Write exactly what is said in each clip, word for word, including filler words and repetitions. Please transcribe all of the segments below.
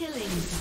Killing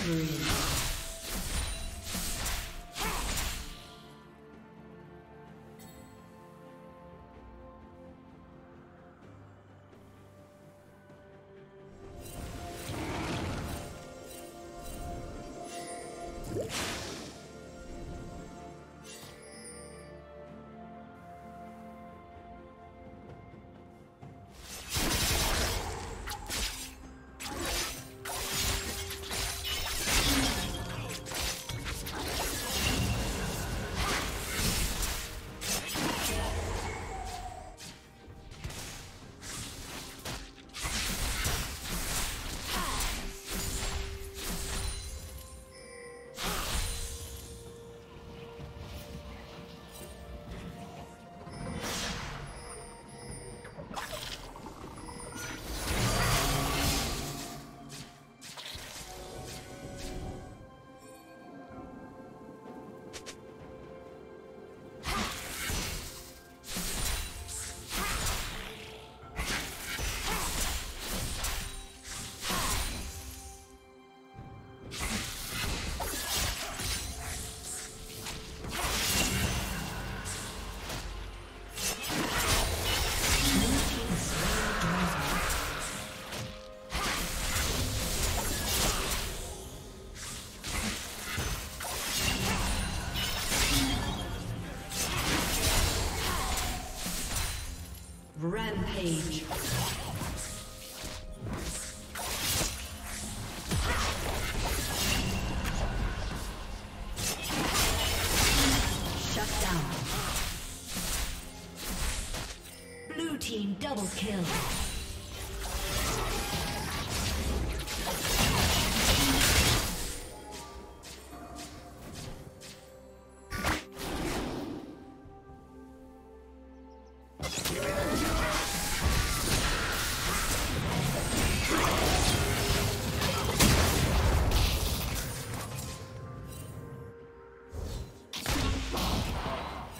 Three. Rampage. Shut down. Blue team double kill.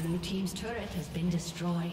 Blue team's turret has been destroyed.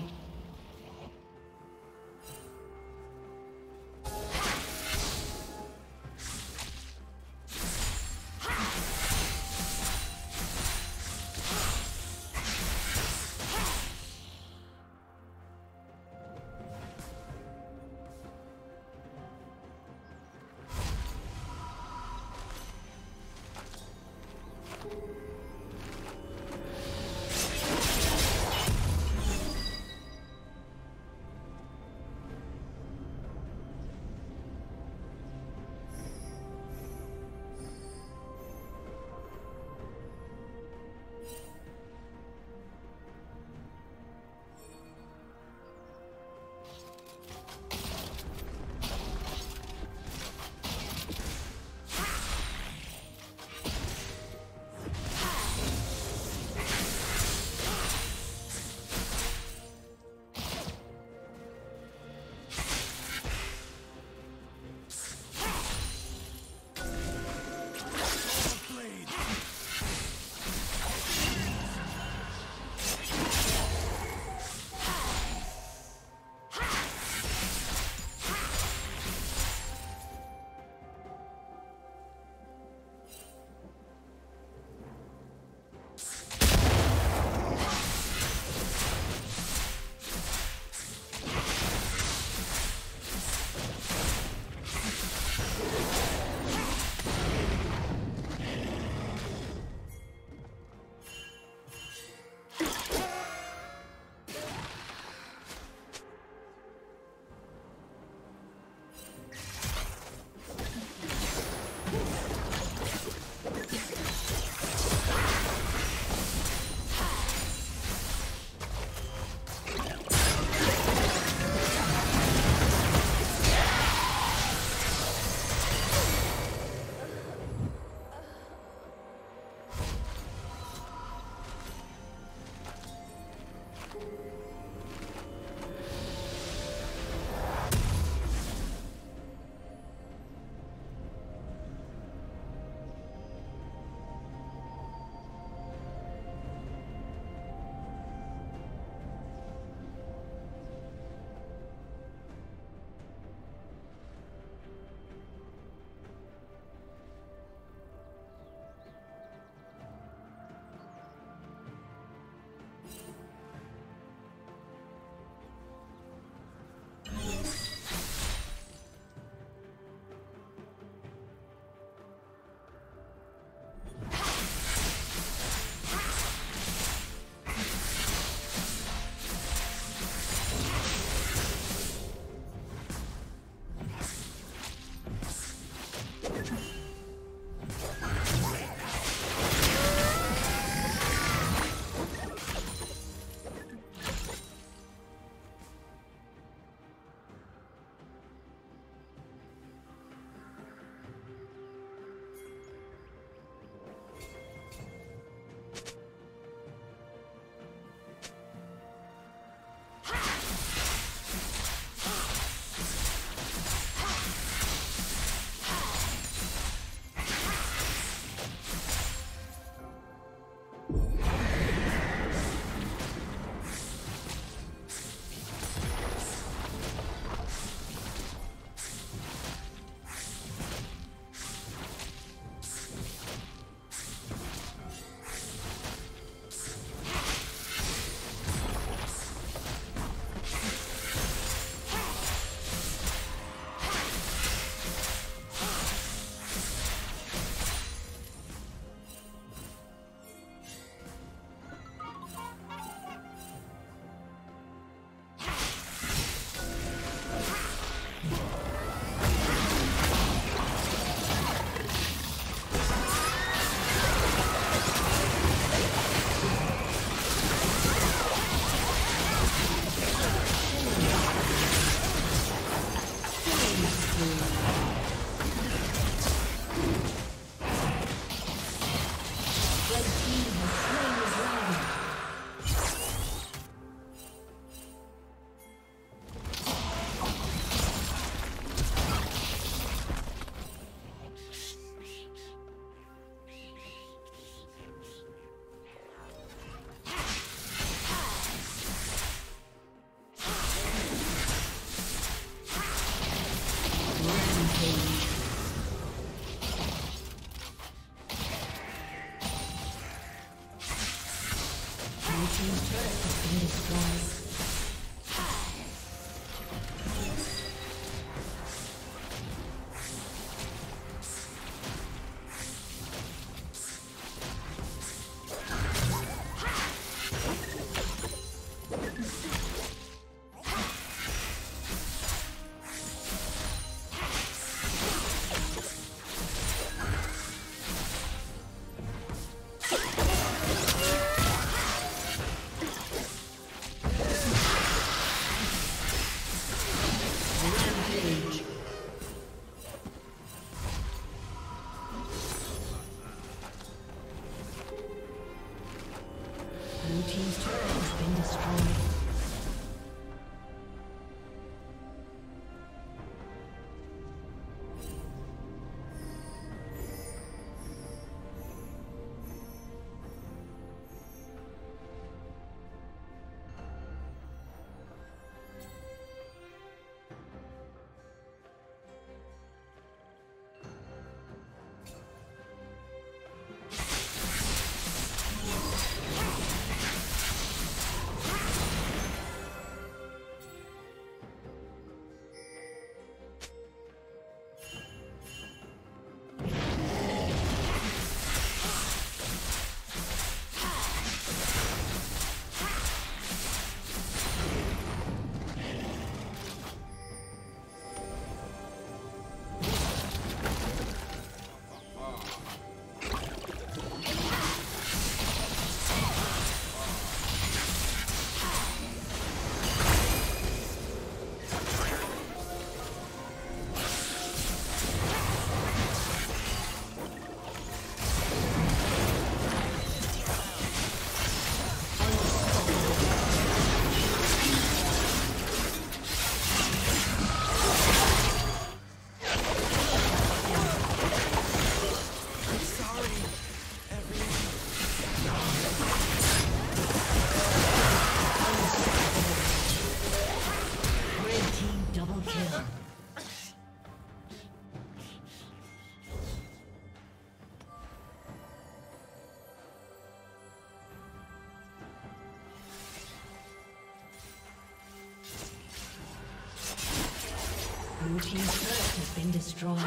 Blue team's turret has been destroyed.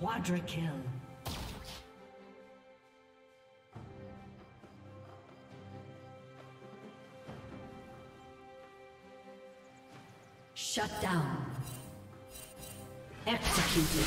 Quadra kill. Shut down. Executed.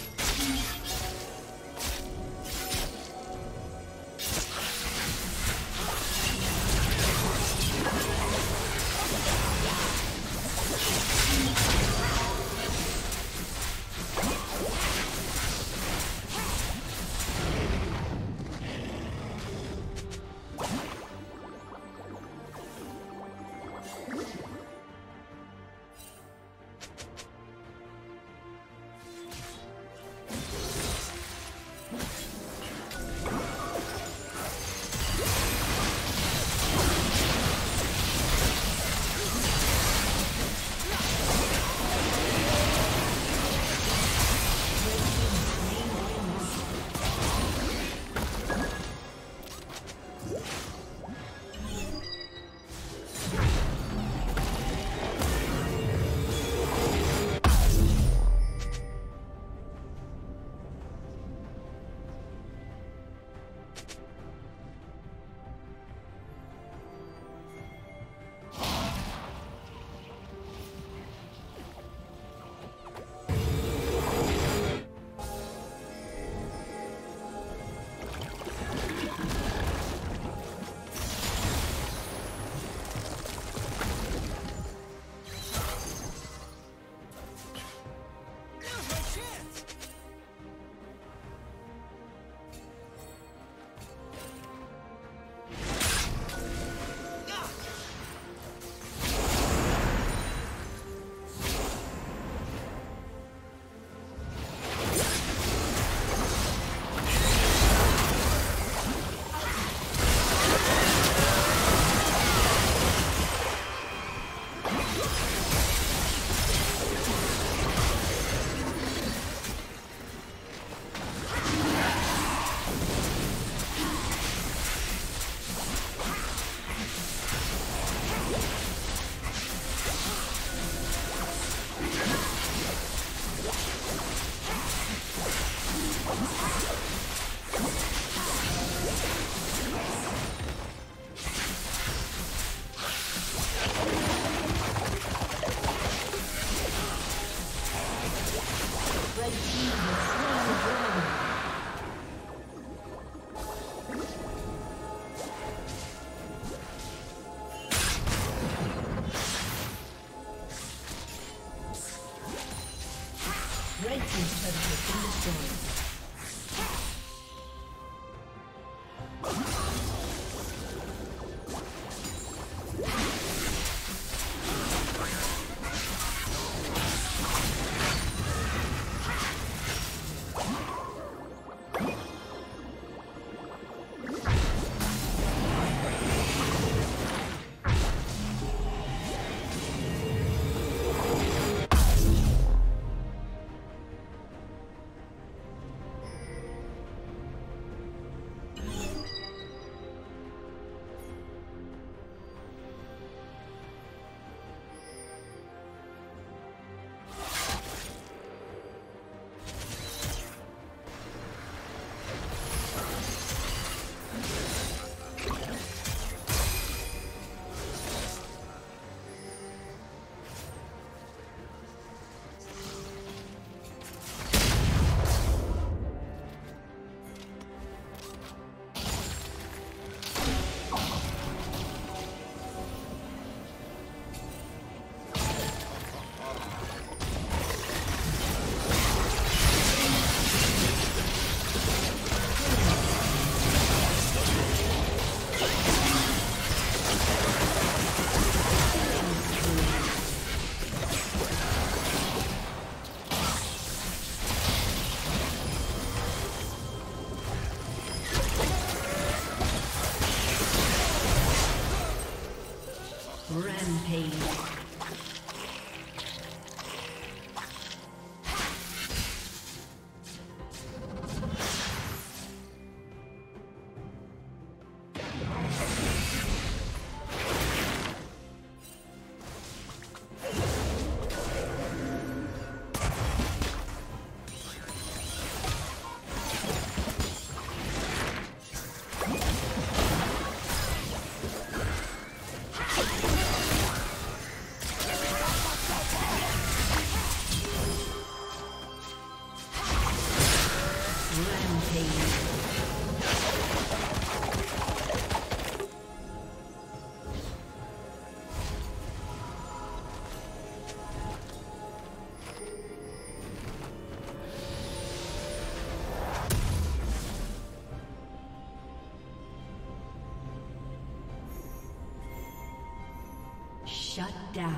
Shut down.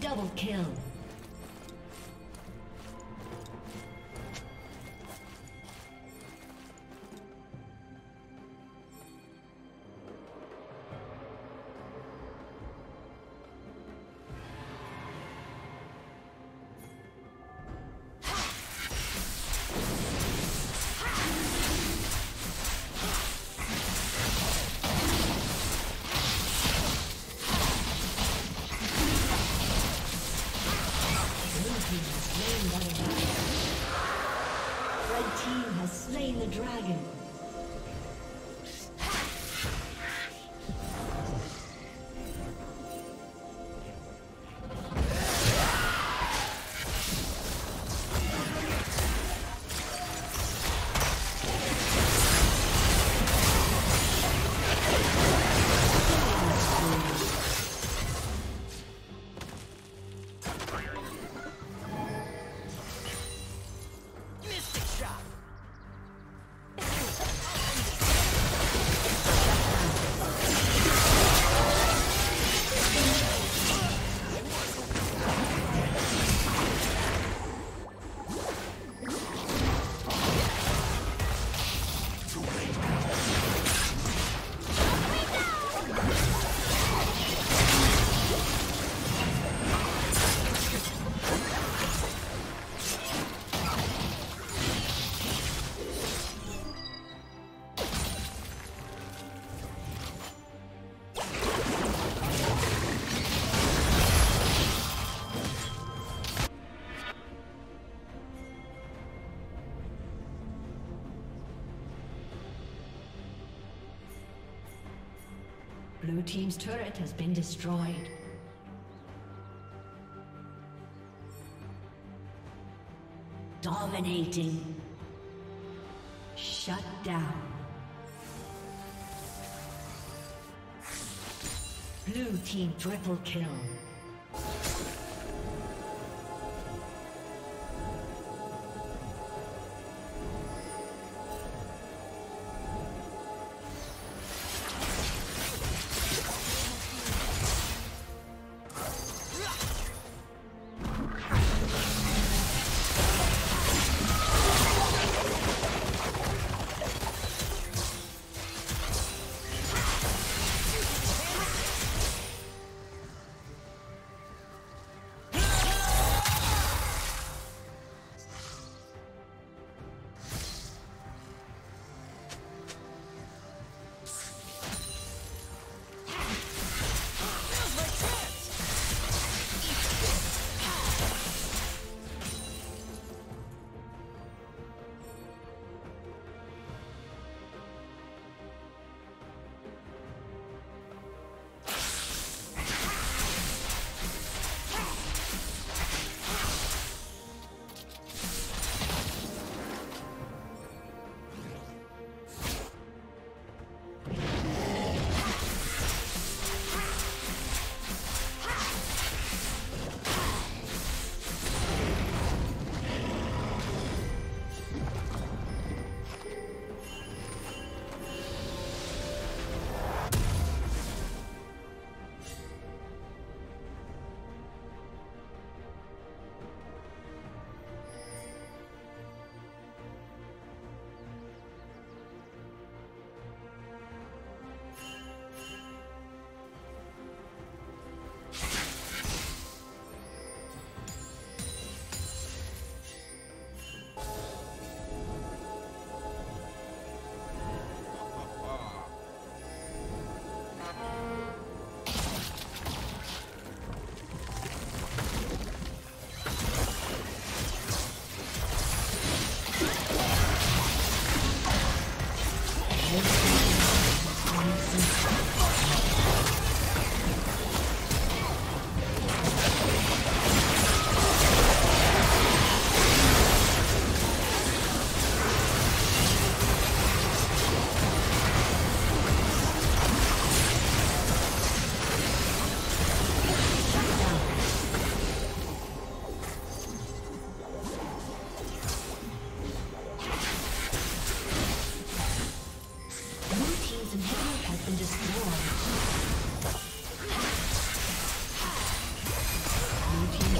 Double kill. Blue team's turret has been destroyed. Dominating. Shut down. Blue team triple kill. Blue team.